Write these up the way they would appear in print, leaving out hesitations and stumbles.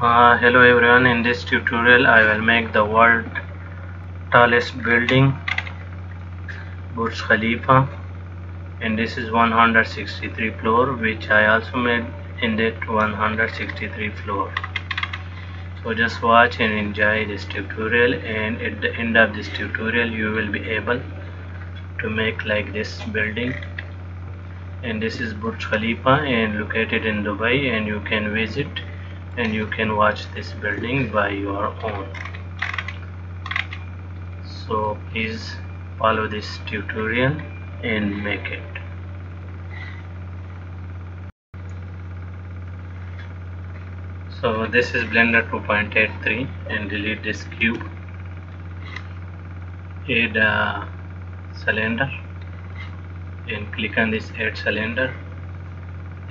Hello everyone, in this tutorial I will make the world's tallest building, Burj Khalifa, and this is 163 floor, which I also made in that 163 floor. So just watch and enjoy this tutorial, and at the end of this tutorial you will be able to make like this building. And this is Burj Khalifa and located in Dubai, and you can visit and you can watch this building by your own. So please follow this tutorial and make it. So this is Blender 2.83, and delete this cube, add a cylinder, and click on this add cylinder,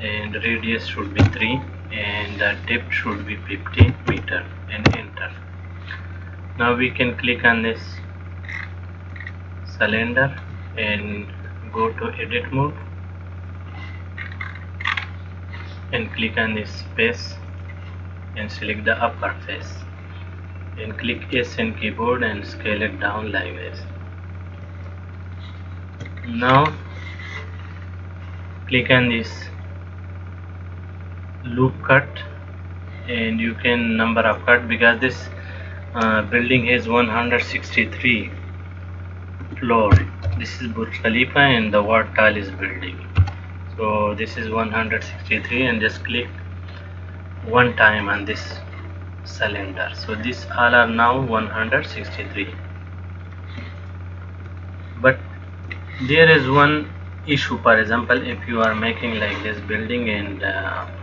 and radius should be 3 and the depth should be 50 meters, and enter. Now we can click on this cylinder and go to edit mode and click on this face and select the upper face and click S on keyboard and scale it down like this. Now click on this loop cut, and you can number of cut because this building is 163 floor. This is Burj Khalifa and the world's tallest building. So this is 163, and just click one time on this cylinder. So these all are now 163. But there is one issue. For example, if you are making like this building, and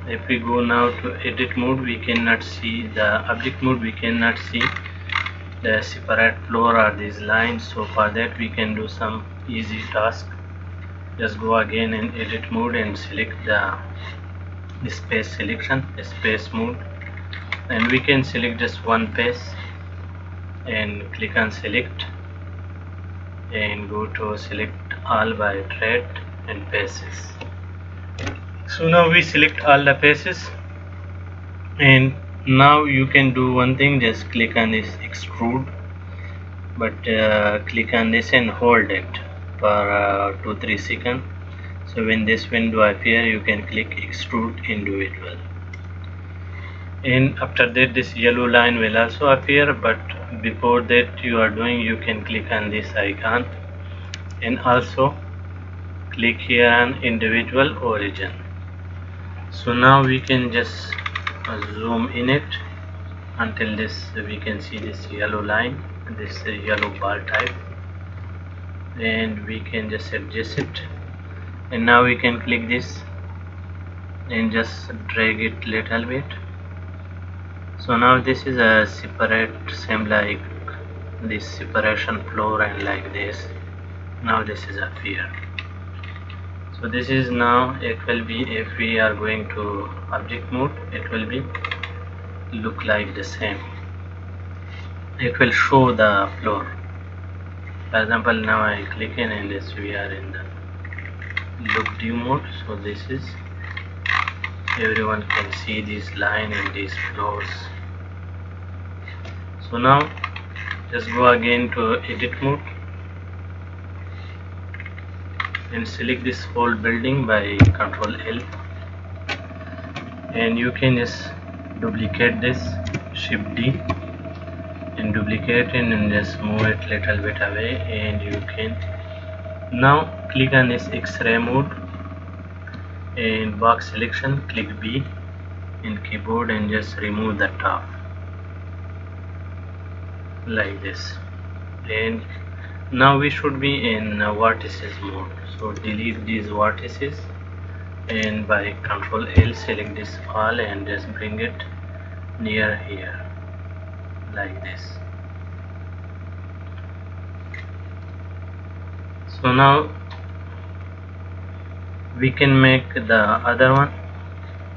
if we go now to edit mode, we cannot see the object mode, we cannot see the separate floor or these lines. So for that we can do some easy task. Just go again in edit mode and select the space selection, the space mode, and we can select just one face and click on select and go to select all by thread and faces. So now we select all the faces, and now you can do one thing, just click on this extrude, but click on this and hold it for 2-3 seconds. So when this window appears, you can click extrude individual, and after that this yellow line will also appear. But before that you are doing, you can click on this icon and also click here on individual origin. So now we can just zoom in it until this we can see this yellow line, this yellow bar type, and we can just adjust it. And now we can click this and just drag it little bit. So now this is a separate, same like this separation floor, and like this now this is appear. So this is now, it will be, if we are going to object mode, it will be look like the same, it will show the floor. For example, now I click in, and this we are in the look view mode. So this is, everyone can see these line and these floors. So now just go again to edit mode and select this whole building by Ctrl L, and you can just duplicate this, Shift D, and duplicate it and just move it little bit away. And you can now click on this X-ray mode and box selection, click B in keyboard and just remove the top like this. And now we should be in vertices mode. So delete these vertices, and by Ctrl L select this all and just bring it near here like this. So now we can make the other one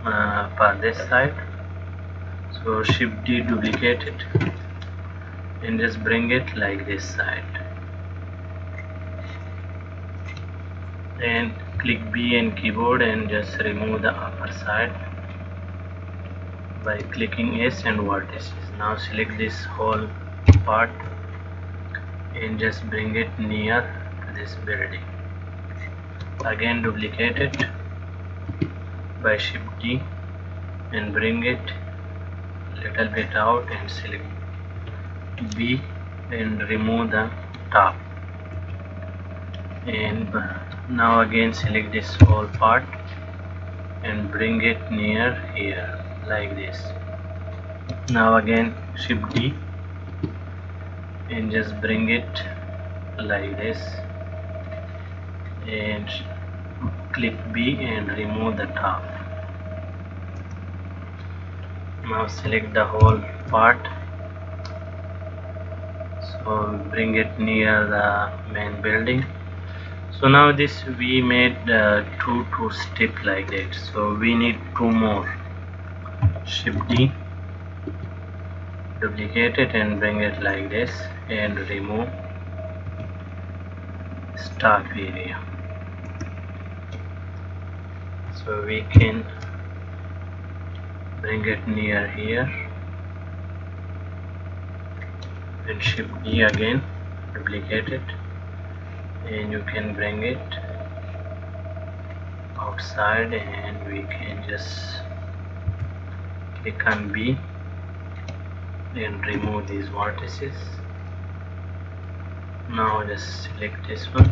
for this side. So Shift D, duplicate it and just bring it like this side, and click B in keyboard and just remove the upper side by clicking S and vertices. Now select this whole part and just bring it near to this building. Again duplicate it by Shift D and bring it a little bit out and select B and remove the top. And now again select this whole part and bring it near here like this. Now again Shift D and just bring it like this and click B and remove the top. Now select the whole part, so bring it near the main building. So now this we made two strip like that, so we need two more. Shift D, duplicate it and bring it like this and remove staff area. So we can bring it near here and Shift D again, duplicate it and you can bring it outside, and we can just click on B and remove these vertices. Now just select this one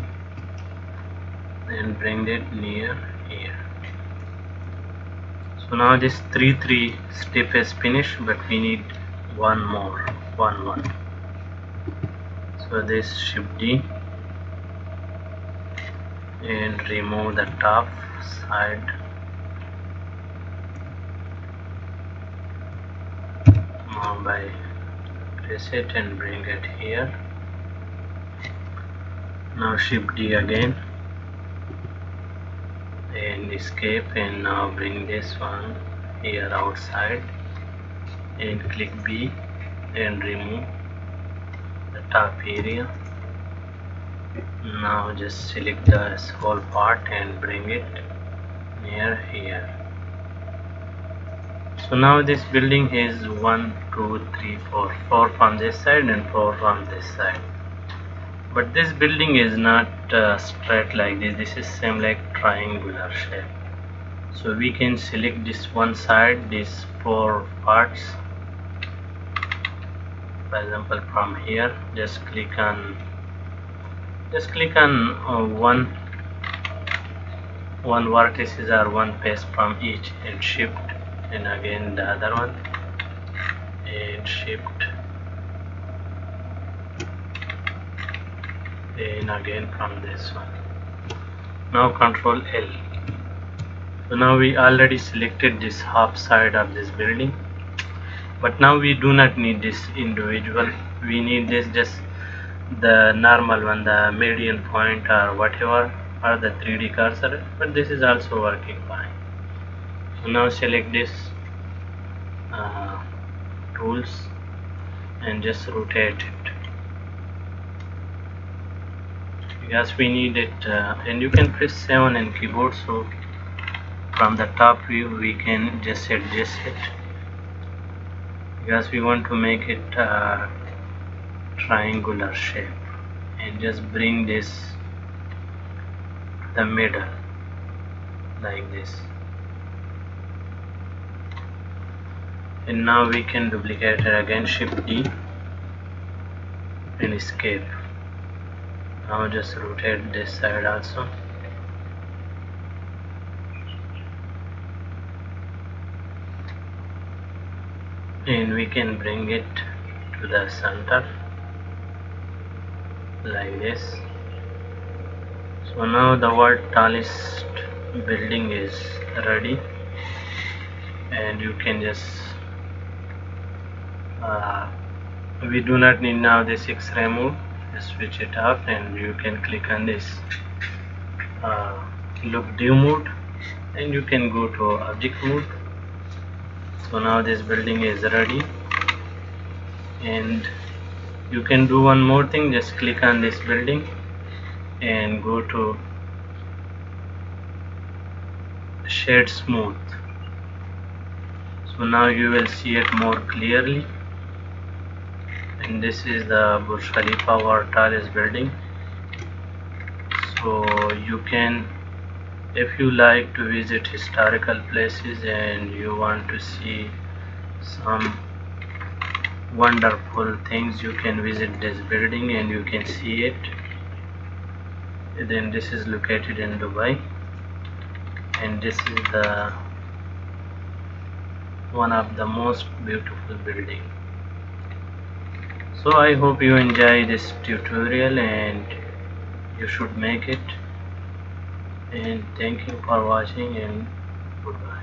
and bring it near here. So now this 3-3 step is finished, but we need one more, one. So this Shift D and remove the top side. Now by press it and bring it here. Now Shift D again and escape, and now bring this one here outside and click B and remove the top area. Now just select the whole part and bring it near here. So now this building is 1, 2, 3, 4, 4 from this side and 4 from this side. But this building is not straight like this. This is same like triangular shape. So we can select this one side, these 4 parts. For example, from here, just click on. One vertices or one face from each, and Shift and again the other one and Shift and again from this one. Now Control L. So now we already selected this half side of this building, but now we do not need this individual. We need this just the normal one, the median point or whatever, or the 3D cursor, but this is also working fine. So now select this tools and just rotate it, because we need it, and you can press 7 and keyboard, so from the top view we can just adjust it, because we want to make it triangular shape, and just bring this to the middle like this. And now we can duplicate it again, Shift D and escape. Now just rotate this side also. And we can bring it to the center like this. So now the world tallest building is ready, and you can just we do not need now this X-ray move. Just switch it off, and you can click on this look div mode, and you can go to object mode. So now this building is ready, and you can do one more thing. Just click on this building and go to shade smooth. So now you will see it more clearly. And this is the Burj Khalifa or tallest building. So you can, if you like to visit historical places and you want to see some wonderful things, you can visit this building and you can see it. And then this is located in Dubai, and this is the one of the most beautiful building. So I hope you enjoy this tutorial and you should make it, and thank you for watching and goodbye.